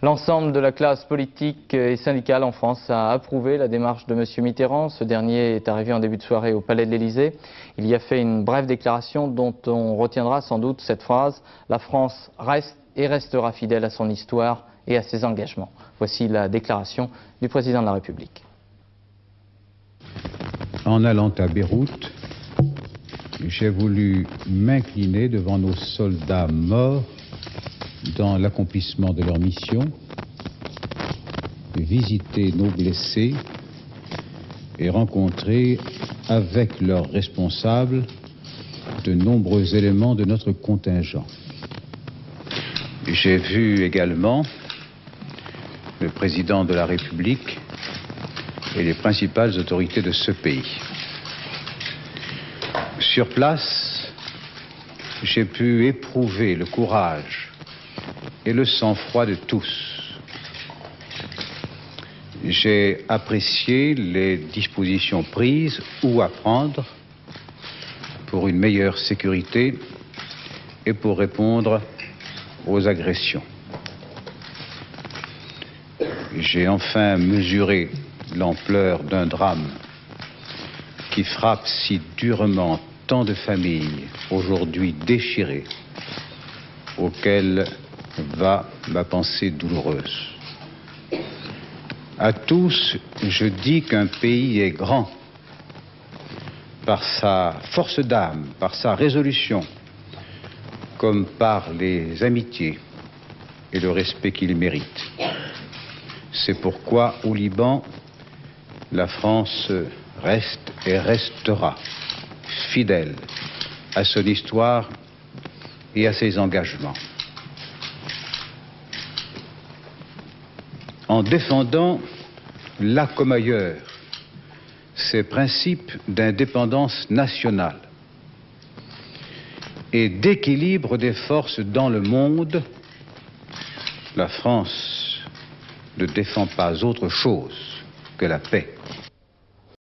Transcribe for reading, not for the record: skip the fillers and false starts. L'ensemble de la classe politique et syndicale en France a approuvé la démarche de M. Mitterrand. Ce dernier est arrivé en début de soirée au Palais de l'Élysée. Il y a fait une brève déclaration dont on retiendra sans doute cette phrase « La France reste et restera fidèle à son histoire et à ses engagements ». Voici la déclaration du président de la République. En allant à Beyrouth, j'ai voulu m'incliner devant nos soldats morts dans l'accomplissement de leur mission, visiter nos blessés et rencontrer avec leurs responsables de nombreux éléments de notre contingent. J'ai vu également le président de la République et les principales autorités de ce pays. Sur place, j'ai pu éprouver le courage et le sang-froid de tous. J'ai apprécié les dispositions prises ou à prendre pour une meilleure sécurité et pour répondre aux agressions. J'ai enfin mesuré l'ampleur d'un drame qui frappe si durement tant de familles aujourd'hui déchirées, auxquelles va ma pensée douloureuse. À tous, je dis qu'un pays est grand par sa force d'âme, par sa résolution, comme par les amitiés et le respect qu'il mérite. C'est pourquoi, au Liban, la France reste et restera fidèle à son histoire et à ses engagements. En défendant, là comme ailleurs, ces principes d'indépendance nationale et d'équilibre des forces dans le monde, la France ne défend pas autre chose que la paix.